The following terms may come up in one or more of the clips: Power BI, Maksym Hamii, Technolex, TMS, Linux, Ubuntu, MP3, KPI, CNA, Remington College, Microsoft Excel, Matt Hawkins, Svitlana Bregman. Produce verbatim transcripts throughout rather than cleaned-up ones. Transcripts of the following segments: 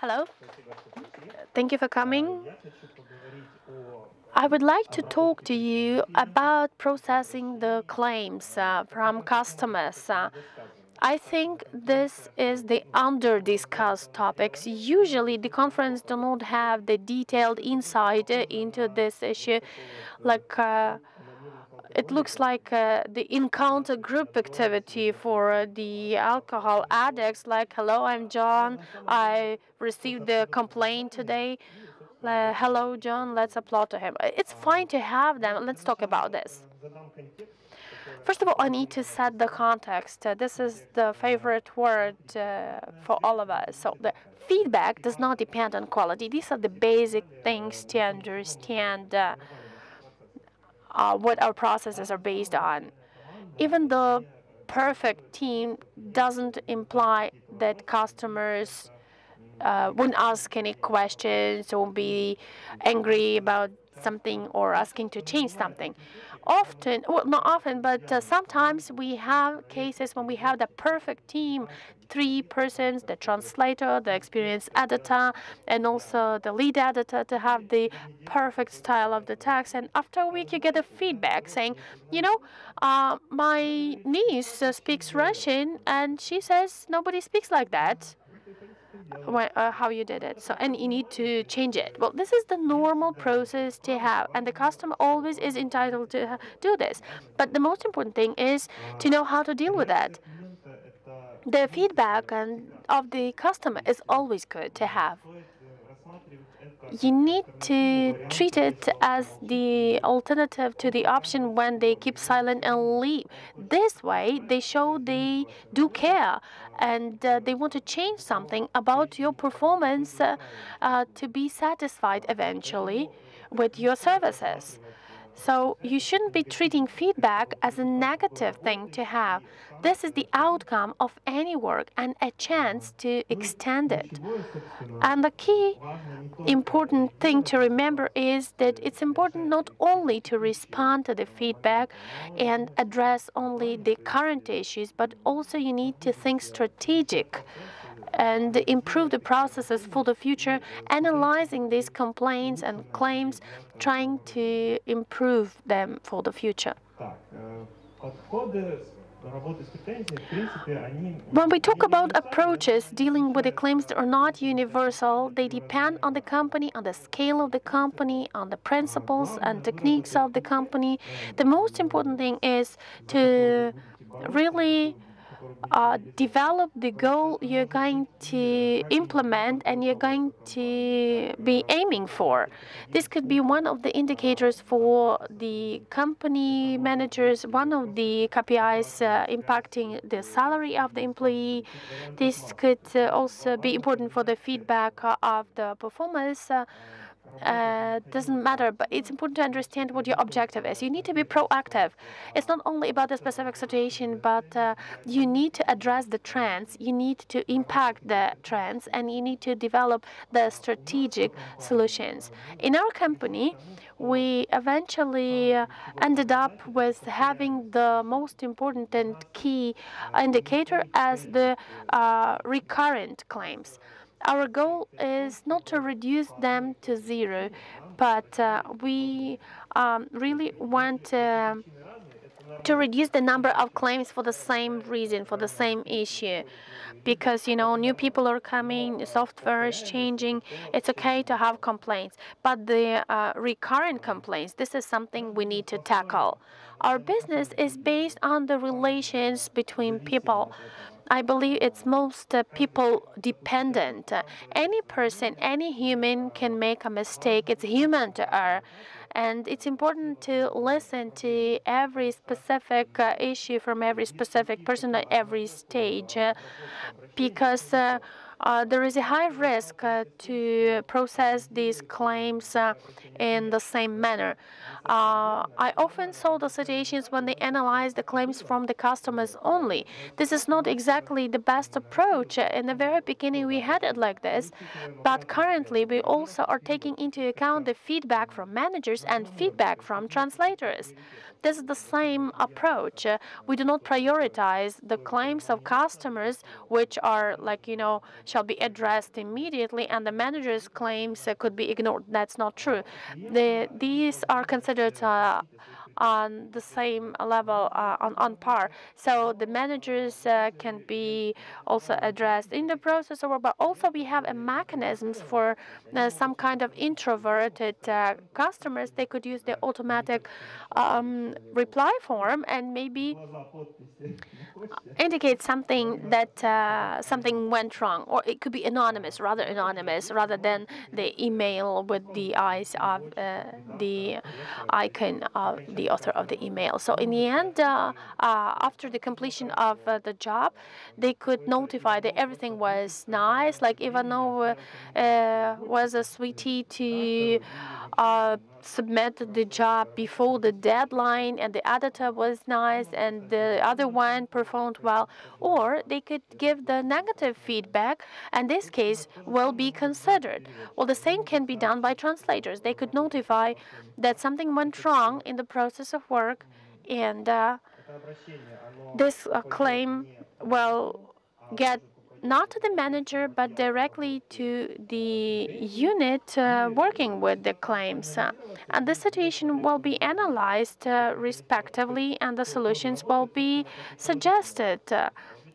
Hello. Thank you for coming. I would like to talk to you about processing the claims uh, from customers. Uh, I think this is the under-discussed topics. Usually the conference do not have the detailed insight into this issue. Like uh, it looks like uh, the encounter group activity for uh, the alcohol addicts. Like, hello, I'm John. I received the complaint today. Uh, hello, John. Let's applaud to him. It's fine to have them. Let's talk about this. First of all, I need to set the context. Uh, this is the favorite word uh, for all of us. So the feedback does not depend on quality. These are the basic things to understand uh, uh, what our processes are based on. Even the perfect team doesn't imply that customers uh, won't ask any questions or be angry about something or asking to change something. Often, well, not often, but uh, sometimes we have cases when we have the perfect team, three persons, the translator, the experienced editor, and also the lead editor to have the perfect style of the text. And after a week, you get a feedback saying, you know, uh, my niece uh, speaks Russian, and she says nobody speaks like that. Well, uh, how you did it, so and you need to change it. Well, this is the normal process to have, and the customer always is entitled to ha do this. But the most important thing is to know how to deal with that. The feedback and of the customer is always good to have. You need to treat it as the alternative to the option when they keep silent and leave. This way, they show they do care and uh, they want to change something about your performance uh, uh, to be satisfied eventually with your services. So you shouldn't be treating feedback as a negative thing to have. This is the outcome of any work and a chance to extend it. And the key important thing to remember is that it's important not only to respond to the feedback and address only the current issues, but also you need to think strategic and improve the processes for the future, analyzing these complaints and claims, trying to improve them for the future. When we talk about approaches dealing with the claims that are not universal, they depend on the company, on the scale of the company, on the principles and techniques of the company. The most important thing is to really Uh, develop the goal you're going to implement and you're going to be aiming for. This could be one of the indicators for the company managers, one of the K P Is uh, impacting the salary of the employee. This could uh, also be important for the feedback uh, of the performance. Uh, Uh, doesn't matter, but it's important to understand what your objective is. You need to be proactive. It's not only about the specific situation, but uh, you need to address the trends, you need to impact the trends, and you need to develop the strategic solutions. In our company, we eventually ended up with having the most important and key indicator as the uh, recurrent claims. Our goal is not to reduce them to zero, but uh, we um, really want uh, to reduce the number of claims for the same reason, for the same issue. Because, you know, new people are coming, software is changing, it's okay to have complaints. But the uh, recurrent complaints, this is something we need to tackle. Our business is based on the relations between people. I believe it's most uh, people dependent. Uh, any person, any human can make a mistake. It's human to err. And it's important to listen to every specific uh, issue from every specific person at every stage, uh, because uh, uh, there is a high risk uh, to process these claims uh, in the same manner. Uh, I often saw the situations when they analyze the claims from the customers only. This is not exactly the best approach. In the very beginning, we had it like this, but currently we also are taking into account the feedback from managers and feedback from translators. This is the same approach. Uh, we do not prioritize the claims of customers, which are like, you know, shall be addressed immediately, and the manager's claims uh, could be ignored. That's not true. The, these are considered uh, on the same level, uh, on, on par. So the managers uh, can be also addressed in the process, or, but also we have a mechanisms for uh, some kind of introverted uh, customers. They could use the automatic um, reply form and maybe indicate something that uh, something went wrong, or it could be anonymous, rather anonymous, rather than the email with the eyes of uh, the icon of the author of the email. So in the end, uh, uh, after the completion of uh, the job, they could notify that everything was nice, like Ivanova uh, uh, was a sweetie to uh, submit the job before the deadline, and the editor was nice, and the other one performed well. Or they could give the negative feedback, and this case will be considered. Well, the same can be done by translators. They could notify that something went wrong in the process of work, and uh, this uh, claim will get not to the manager, but directly to the unit uh, working with the claims. Uh, and the situation will be analyzed uh, respectively, and the solutions will be suggested. Uh,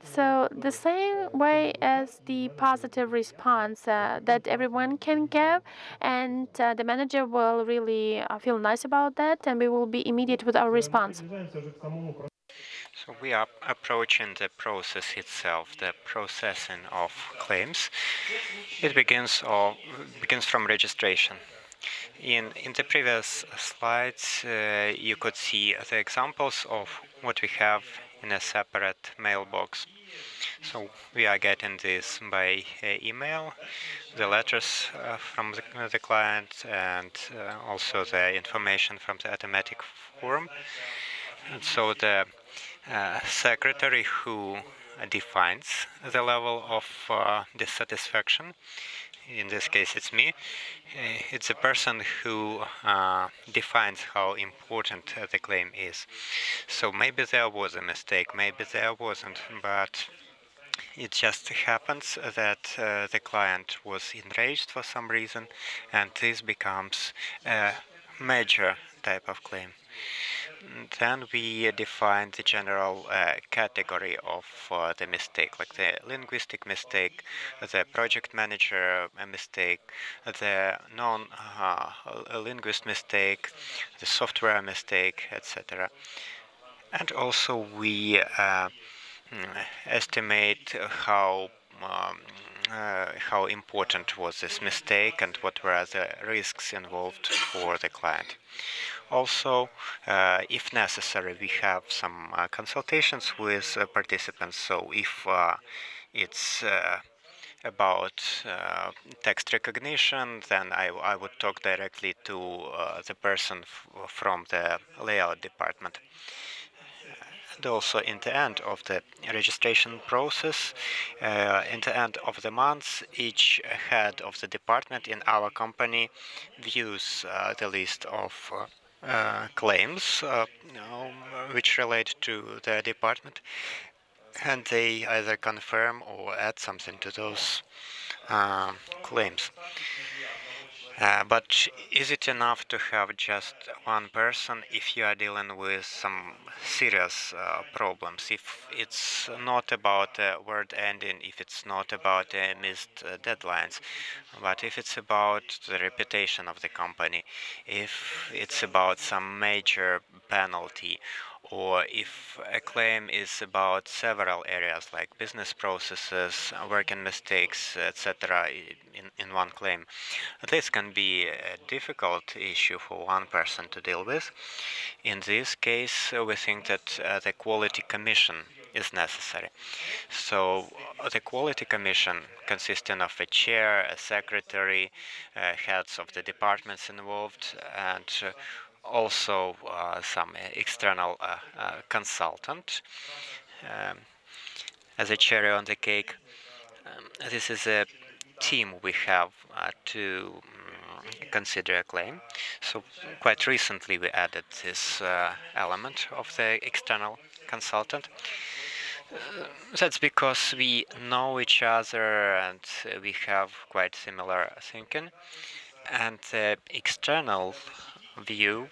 so the same way as the positive response uh, that everyone can give, and uh, the manager will really uh, feel nice about that, and we will be immediate with our response. So we are approaching the process itself, the processing of claims. It begins or begins from registration. In in the previous slides, uh, you could see the examples of what we have in a separate mailbox. So we are getting this by uh, email, the letters uh, from the, uh, the client, and uh, also the information from the automatic form. And so the Uh, secretary who defines the level of uh, dissatisfaction, in this case it's me, it's a person who uh, defines how important the claim is. So maybe there was a mistake, maybe there wasn't, but it just happens that uh, the client was enraged for some reason, and this becomes a major type of claim. Then we define the general uh, category of uh, the mistake, like the linguistic mistake, the project manager mistake, the non-linguist uh, mistake, the software mistake, et cetera. And also we uh, estimate how um, Uh, how important was this mistake and what were the risks involved for the client. Also, uh, if necessary, we have some uh, consultations with uh, participants. So if uh, it's uh, about uh, text recognition, then I, I would talk directly to uh, the person f from the layout department. And also in the end of the registration process, uh, in the end of the month, each head of the department in our company views uh, the list of uh, uh, claims uh, you know, which relate to their department, and they either confirm or add something to those uh, claims. Uh, but is it enough to have just one person if you are dealing with some serious uh, problems? If it's not about a word ending, if it's not about uh, missed uh, deadlines, but if it's about the reputation of the company, if it's about some major penalty, or if a claim is about several areas like business processes, working mistakes, et cetera, in, in one claim. This can be a difficult issue for one person to deal with. In this case, we think that uh, the Quality Commission is necessary. So the Quality Commission, consisting of a chair, a secretary, uh, heads of the departments involved, and uh, also uh, some external uh, uh, consultant um, as a cherry on the cake. Um, this is a team we have uh, to um, consider a claim. So quite recently we added this uh, element of the external consultant. Uh, that's because we know each other and uh, we have quite similar thinking, and the external view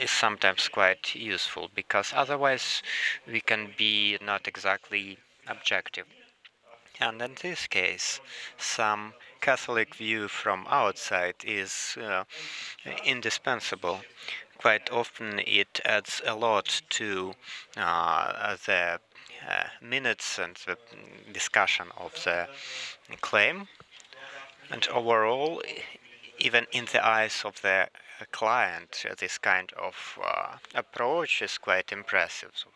is sometimes quite useful, because otherwise we can be not exactly objective. And in this case, some Catholic view from outside is uh, indispensable. Quite often it adds a lot to uh, the Uh, minutes and the discussion of the claim, and overall, even in the eyes of the client, uh, this kind of uh, approach is quite impressive. So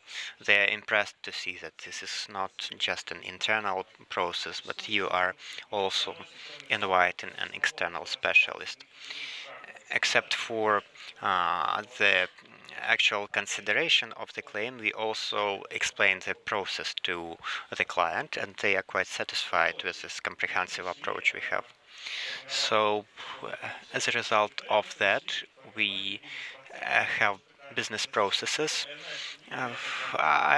they're impressed to see that this is not just an internal process, but you are also inviting an external specialist. Except for uh, the actual consideration of the claim, we also explain the process to the client, and they are quite satisfied with this comprehensive approach we have. So uh, as a result of that, we uh, have business processes. Uh,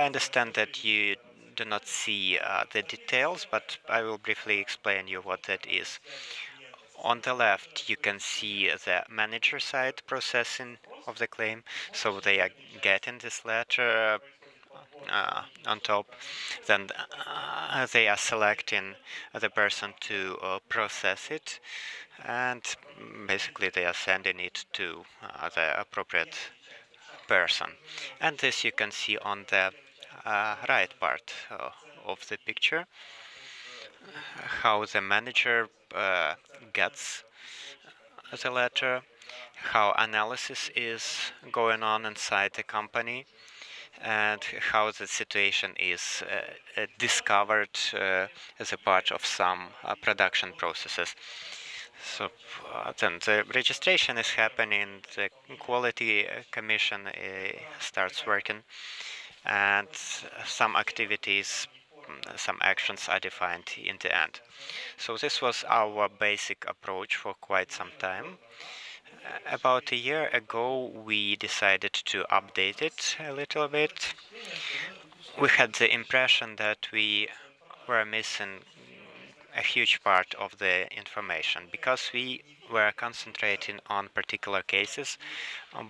I understand that you do not see uh, the details, but I will briefly explain you what that is. On the left, you can see the manager side processing of the claim, so they are getting this letter uh, on top, then uh, they are selecting the person to uh, process it, and basically they are sending it to uh, the appropriate person. And this you can see on the uh, right part uh, of the picture, how the manager uh, gets the letter, how analysis is going on inside the company, and how the situation is uh, uh, discovered uh, as a part of some uh, production processes. So uh, then the registration is happening, the quality commission uh, starts working, and some activities, some actions are defined in the end. So this was our basic approach for quite some time. About a year ago, we decided to update it a little bit. We had the impression that we were missing a huge part of the information, because we were concentrating on particular cases,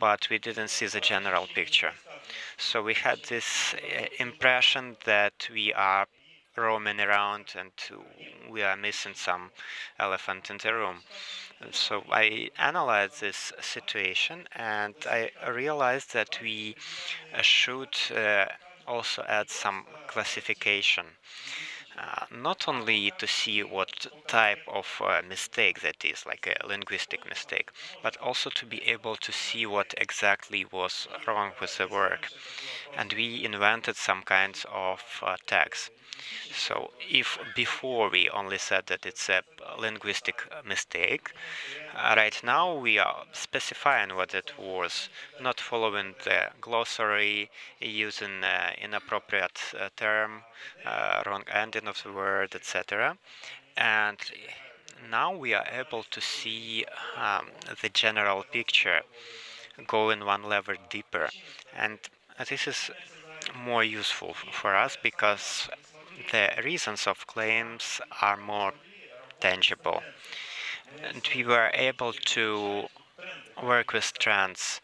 but we didn't see the general picture. So we had this impression that we are roaming around and we are missing some elephant in the room. So I analyzed this situation and I realized that we should uh, also add some classification. Uh, not only to see what type of uh, mistake that is, like a linguistic mistake, but also to be able to see what exactly was wrong with the work. And we invented some kinds of uh, tags. So if before we only said that it's a linguistic mistake, uh, right now we are specifying what it was, not following the glossary, using uh, inappropriate uh, term, uh, wrong ending of the word, et cetera. And now we are able to see um, the general picture, going one level deeper. And this is more useful for us because the reasons of claims are more tangible. And we were able to work with trends.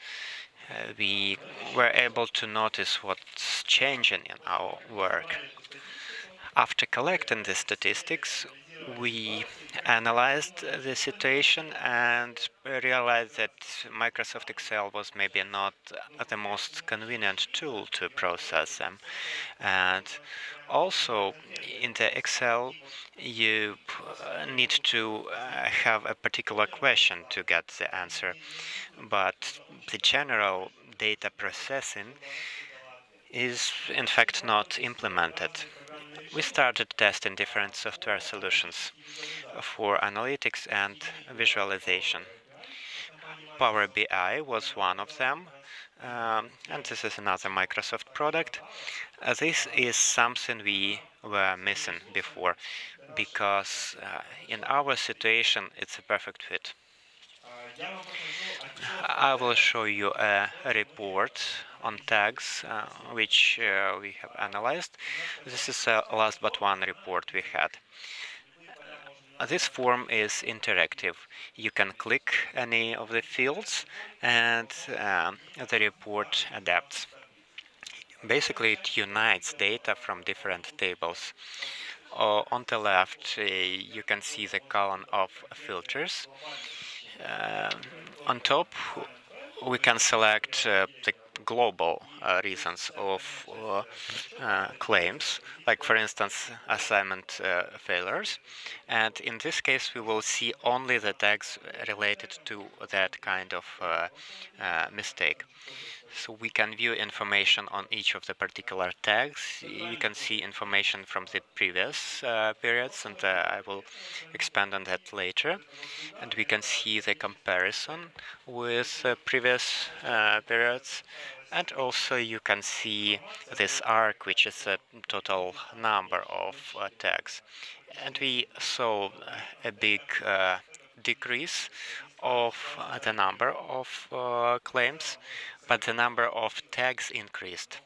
Uh, we were able to notice what's changing in our work. After collecting the statistics, we analyzed the situation and realized that Microsoft Excel was maybe not the most convenient tool to process them. And also in the Excel, you need to have a particular question to get the answer. But the general data processing is in fact not implemented. We started testing different software solutions for analytics and visualization. Power B I was one of them, um, and this is another Microsoft product. Uh, this is something we were missing before, because uh, in our situation it's a perfect fit. I will show you a report on tags uh, which uh, we have analyzed. This is the last but one report we had. This form is interactive. You can click any of the fields and uh, the report adapts. Basically, it unites data from different tables. Uh, on the left, uh, you can see the column of filters. Uh, on top, we can select uh, the global uh, reasons of uh, uh, claims, like, for instance, assignment uh, failures. And in this case, we will see only the tags related to that kind of uh, uh, mistake. So we can view information on each of the particular tags. You can see information from the previous uh, periods, and uh, I will expand on that later. And we can see the comparison with uh, previous uh, periods. And also you can see this arc, which is a total number of uh, tags. And we saw a big uh, decrease of the number of uh, claims, but the number of tags increased.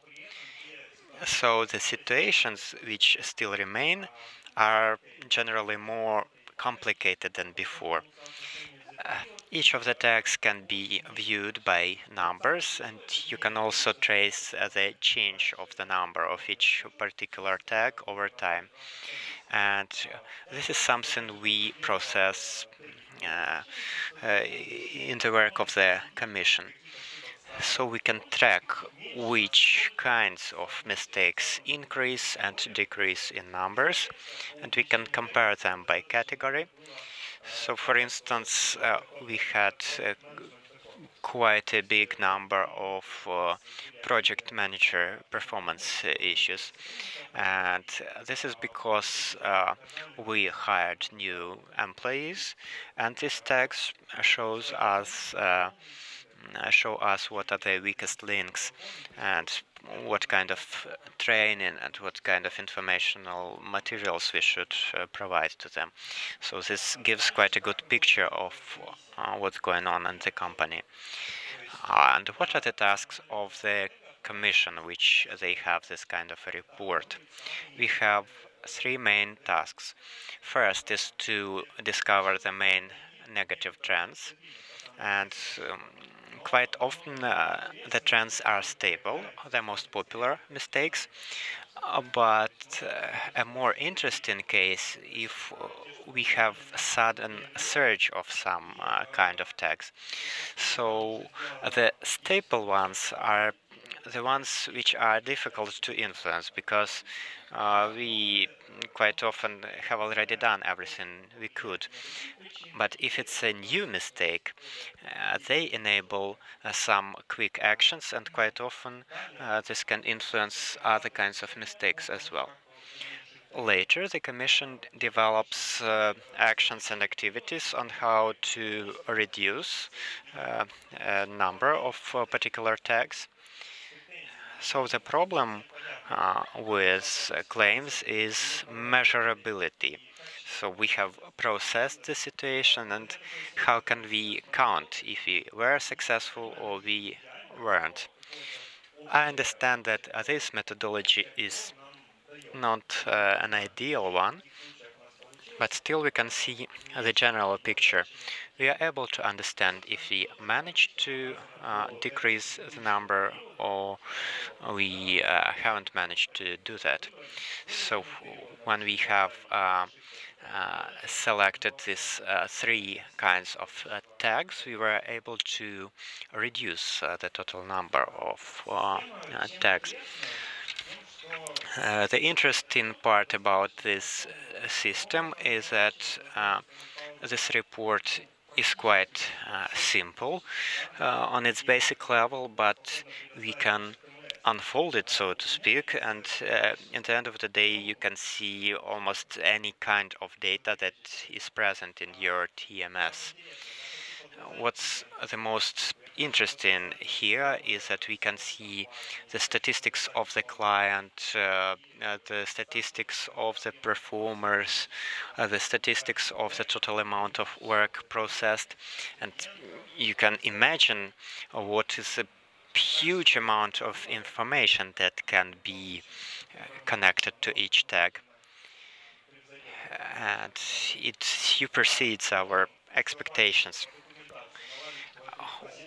So the situations which still remain are generally more complicated than before. Uh, each of the tags can be viewed by numbers, and you can also trace uh, the change of the number of each particular tag over time. And this is something we process Uh, uh, in the work of the Commission. So we can track which kinds of mistakes increase and decrease in numbers, and we can compare them by category. So, for instance, uh, we had uh, quite a big number of uh, project manager performance issues, and this is because uh, we hired new employees, and this text shows us uh, show us what are the weakest links and what kind of training and what kind of informational materials we should uh, provide to them. So this gives quite a good picture of uh, what's going on in the company. Uh, and what are the tasks of the Commission which they have this kind of a report? We have three main tasks. First is to discover the main negative trends, and um, quite often uh, the trends are stable, the most popular mistakes, uh, but uh, a more interesting case if we have a sudden surge of some uh, kind of tags. So the stable ones are the ones which are difficult to influence, because uh, we quite often have already done everything we could. But if it's a new mistake, uh, they enable uh, some quick actions, and quite often uh, this can influence other kinds of mistakes as well. Later, the Commission develops uh, actions and activities on how to reduce uh, a number of uh, particular tags. So the problem uh, with uh, claims is measurability. So we have processed the situation, and how can we count if we were successful or we weren't? I understand that uh, this methodology is not uh, an ideal one, but still we can see the general picture. We are able to understand if we managed to uh, decrease the number or we uh, haven't managed to do that. So when we have uh, uh, selected these uh, three kinds of uh, tags, we were able to reduce uh, the total number of uh, uh, tags. Uh, the interesting part about this system is that uh, this report is quite uh, simple uh, on its basic level, but we can unfold it, so to speak, and uh, at the end of the day you can see almost any kind of data that is present in your T M S. What's the most interesting here is that we can see the statistics of the client, uh, uh, the statistics of the performers, uh, the statistics of the total amount of work processed, and you can imagine what is the huge amount of information that can be connected to each tag, and it supersedes our expectations.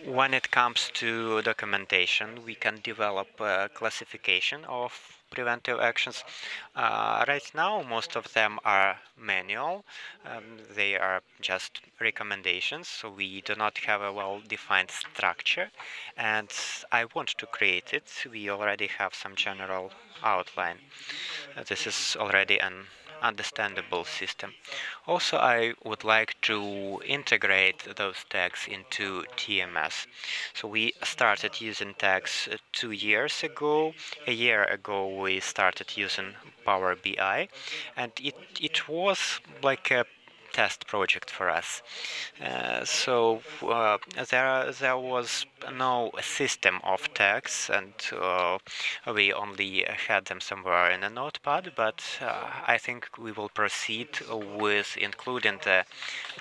When it comes to documentation, we can develop a classification of preventive actions. Uh, right now, most of them are manual. Um, they are just recommendations, so we do not have a well-defined structure. And I want to create it. We already have some general outline. Uh, this is already an understandable system. Also, I would like to integrate those tags into T M S. So we started using tags two years ago. A year ago, we started using Power B I, and it, it was like a test project for us. Uh, so uh, there, there was no system of tags, and uh, we only had them somewhere in a notepad, but uh, I think we will proceed with including the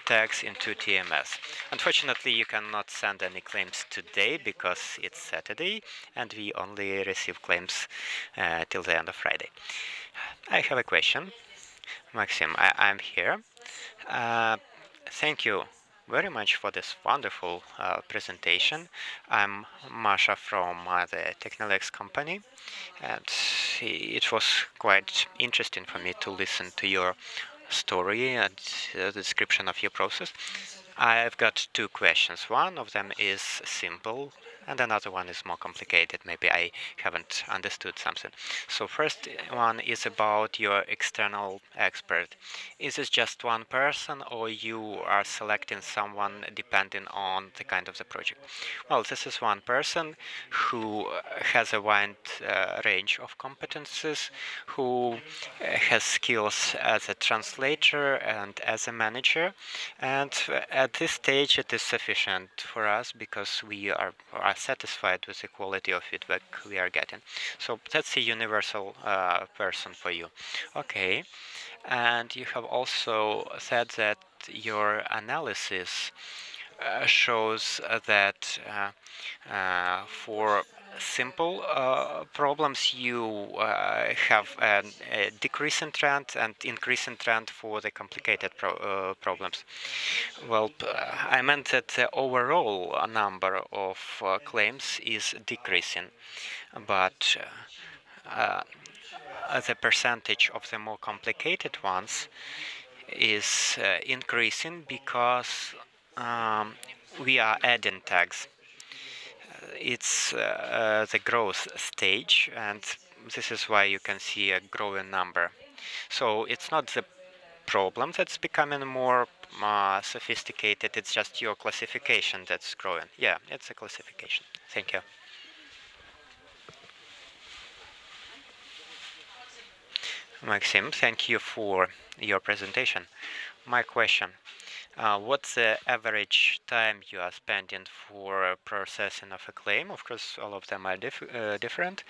tags into T M S. Unfortunately, you cannot send any claims today because it's Saturday, and we only receive claims uh, till the end of Friday. I have a question. Maxim, I, I'm here. Uh, thank you very much for this wonderful uh, presentation. I'm Masha from uh, the Technolex company, and it was quite interesting for me to listen to your story and the uh, description of your process. I've got two questions. One of them is simple, and another one is more complicated. Maybe I haven't understood something. So first one is about your external expert. Is this just one person, or you are selecting someone depending on the kind of the project? Well, this is one person who has a wide uh, range of competences, who has skills as a translator and as a manager, and at this stage it is sufficient for us because we are, are satisfied with the quality of feedback we are getting. So that's a universal uh, person for you. Okay, and you have also said that your analysis uh, shows that uh, uh, for simple uh, problems you uh, have an, a decreasing trend and increasing trend for the complicated pro uh, problems. Well, I meant that the overall number of uh, claims is decreasing, but uh, uh, the percentage of the more complicated ones is uh, increasing because um, we are adding tags. It's uh, the growth stage, and this is why you can see a growing number. So it's not the problem that's becoming more uh, sophisticated, it's just your classification that's growing. Yeah, it's a classification. Thank you. Maxim, thank you for your presentation. My question. Uh, what's the average time you are spending for processing of a claim? Of course, all of them are dif uh, different,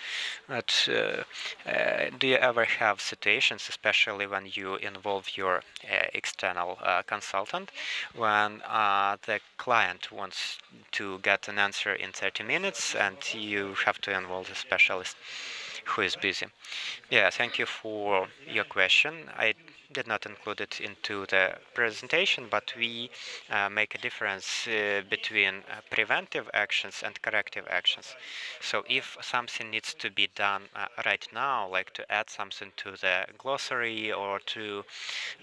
but uh, uh, do you ever have situations, especially when you involve your uh, external uh, consultant, when uh, the client wants to get an answer in thirty minutes and you have to involve the specialist who is busy? Yeah, thank you for your question. I did not include it into the presentation, but we uh, make a difference uh, between uh, preventive actions and corrective actions. So if something needs to be done uh, right now, like to add something to the glossary or to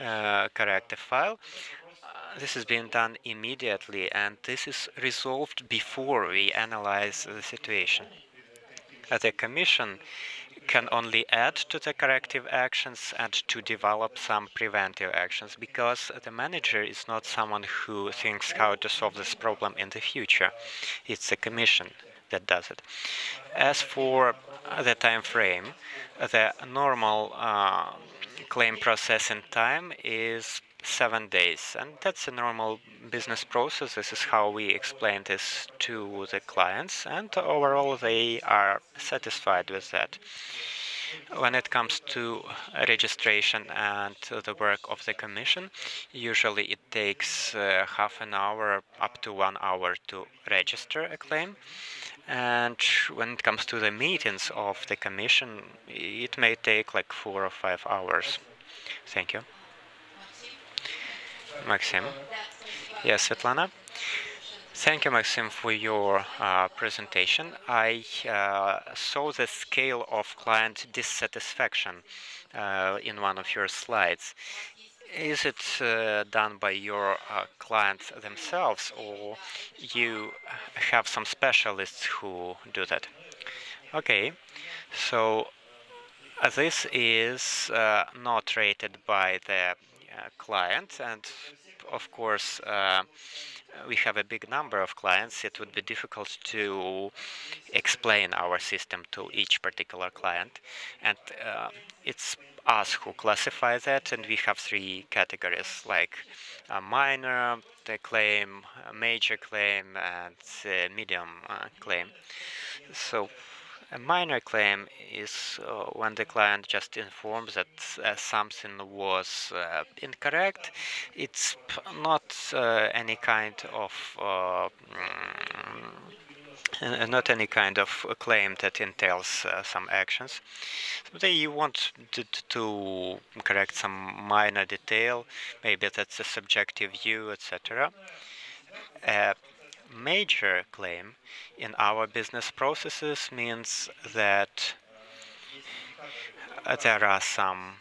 uh, correct the file, uh, this is being done immediately, and this is resolved before we analyze the situation. Uh, the Commission can only add to the corrective actions and to develop some preventive actions, because the manager is not someone who thinks how to solve this problem in the future. It's the Commission that does it. As for the time frame, the normal uh, claim processing time is seven days. And that's a normal business process. This is how we explain this to the clients, and overall they are satisfied with that. When it comes to registration and the work of the commission, usually it takes uh, half an hour up to one hour to register a claim. And when it comes to the meetings of the commission, it may take like four or five hours. Thank you. Maxim. Yes, Svetlana. Thank you, Maxim, for your uh, presentation. I uh, saw the scale of client dissatisfaction uh, in one of your slides. Is it uh, done by your uh, clients themselves, or you have some specialists who do that? Okay, so uh, this is uh, not rated by the uh, client, and of course, uh, we have a big number of clients. It would be difficult to explain our system to each particular client. And uh, it's us who classify that. And we have three categories, like a minor the claim, a major claim, and a medium uh, claim. So a minor claim is uh, when the client just informs that uh, something was uh, incorrect. It's not uh, any kind of uh, mm, not any kind of claim that entails uh, some actions. So they want to, to correct some minor detail. Maybe that's a subjective view, et cetera. Uh, Major claim in our business processes means that there are some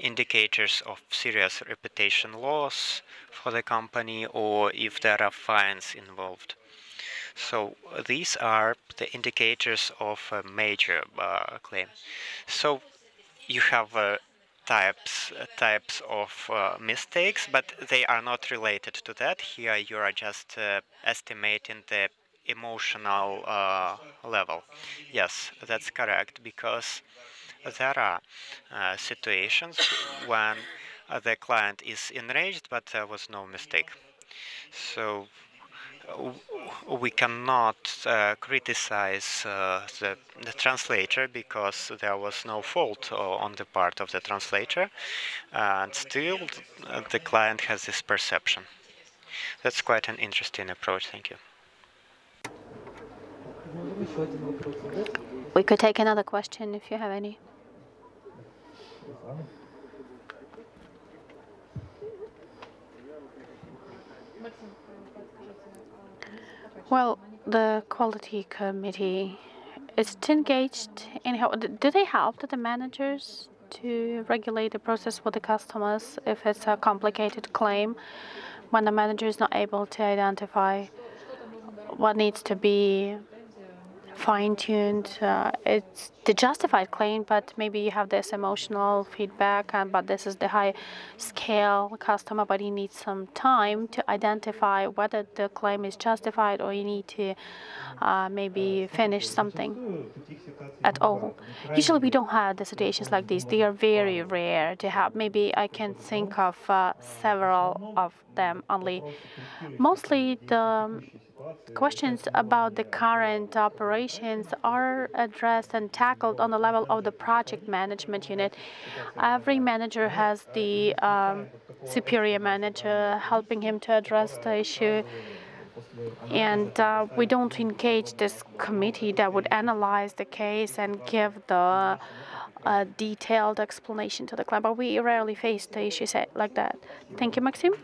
indicators of serious reputation loss for the company, or if there are fines involved. So these are the indicators of a major uh, claim. So you have a types uh, types of uh, mistakes, but they are not related to that. Here you are just uh, estimating the emotional uh, level. Yes, that's correct, because there are uh, situations when the client is enraged, but there was no mistake. So we cannot uh, criticize uh, the, the translator, because there was no fault uh, on the part of the translator, and still uh, the client has this perception. That's quite an interesting approach. Thank you. We could take another question if you have any. Well, the quality committee, is it engaged in help? Do they help the managers to regulate the process for the customers if it's a complicated claim, when the manager is not able to identify what needs to be fine-tuned? Uh, it's the justified claim, but maybe you have this emotional feedback, and but this is the high-scale customer, but you need some time to identify whether the claim is justified, or you need to uh, maybe finish something at all. Usually we don't have the situations like these. They are very rare to have. Maybe I can think of uh, several of them only. Mostly the questions about the current operations are addressed and tackled on the level of the project management unit. Every manager has the um, superior manager helping him to address the issue. And uh, we don't engage this committee that would analyze the case and give the uh, detailed explanation to the client. But we rarely face the issues like that. Thank you, Maxim.